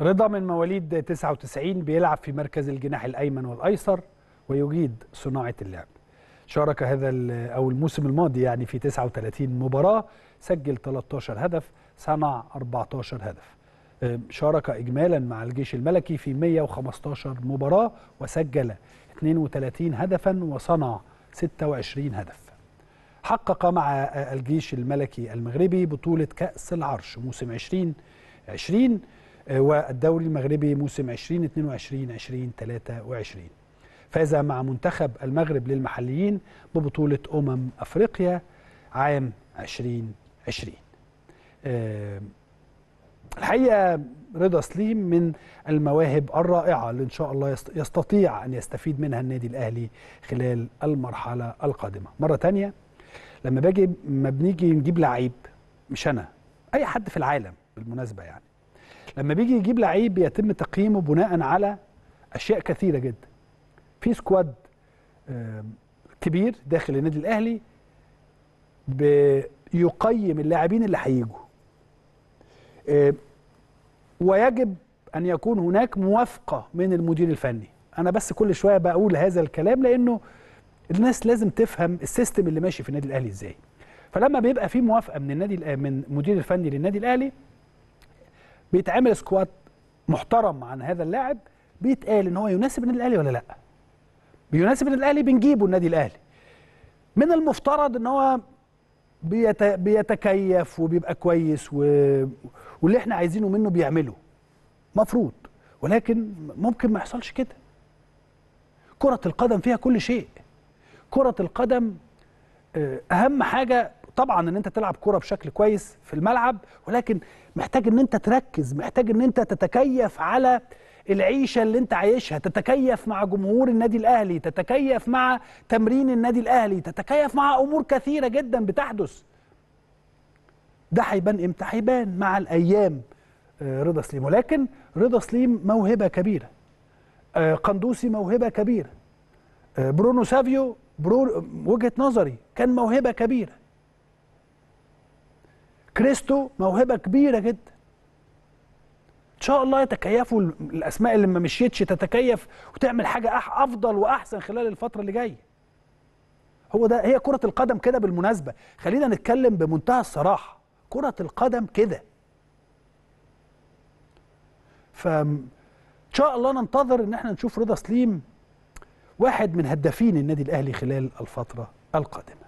رضا من مواليد 99 بيلعب في مركز الجناح الأيمن والأيسر ويجيد صناعة اللعب. شارك هذا الموسم الماضي يعني في 39 مباراة، سجل 13 هدف، صنع 14 هدف. شارك إجمالا مع الجيش الملكي في 115 مباراة وسجل 32 هدفا وصنع 26 هدف. حقق مع الجيش الملكي المغربي بطولة كأس العرش موسم 2020 والدوري المغربي موسم 2022-2023. فاز مع منتخب المغرب للمحليين ببطولة أفريقيا عام 2020. الحقيقة رضا سليم من المواهب الرائعة اللي إن شاء الله يستطيع أن يستفيد منها النادي الأهلي خلال المرحلة القادمة. مرة تانية لما بنيجي نجيب لعيب، مش أنا، أي حد في العالم بالمناسبة، يعني لما بيجي يجيب لعيب يتم تقييمه بناء على أشياء كثيرة جدا. في سكواد كبير داخل النادي الأهلي بيقيم اللاعبين اللي هيجوا، ويجب أن يكون هناك موافقة من المدير الفني. أنا بس كل شوية بقول هذا الكلام لأنه الناس لازم تفهم السيستم اللي ماشي في النادي الأهلي إزاي. فلما بيبقى في موافقة من المدير الفني للنادي الأهلي، بيتعمل سكواد محترم عن هذا اللاعب، بيتقال إن هو يناسب النادي الأهلي ولا لأ. بيناسب النادي الأهلي بنجيبه النادي الأهلي. من المفترض إن هو بيتكيف وبيبقى كويس واللي احنا عايزينه منه بيعمله مفروض، ولكن ممكن ما يحصلش كده. كرة القدم فيها كل شيء. كرة القدم أهم حاجة طبعا إن أنت تلعب كرة بشكل كويس في الملعب، ولكن محتاج إن أنت تركز، محتاج إن أنت تتكيف على العيشة اللي أنت عايشها، تتكيف مع جمهور النادي الأهلي، تتكيف مع تمرين النادي الأهلي، تتكيف مع أمور كثيرة جدا بتحدث. ده هيبان إمتى؟ هيبان مع الأيام رضا سليم. ولكن رضا سليم موهبة كبيرة، قندوسي موهبة كبيرة، برونو سافيو وجهة نظري كان موهبة كبيرة، كريستو موهبة كبيرة جدا. إن شاء الله يتكيفوا الأسماء اللي ما مشيتش تتكيف وتعمل حاجة أفضل وأحسن خلال الفترة اللي جاية. هي كرة القدم كده بالمناسبة، خلينا نتكلم بمنتهى الصراحة، كرة القدم كده. فإن شاء الله ننتظر إن احنا نشوف رضا سليم واحد من هدافين النادي الأهلي خلال الفترة القادمة.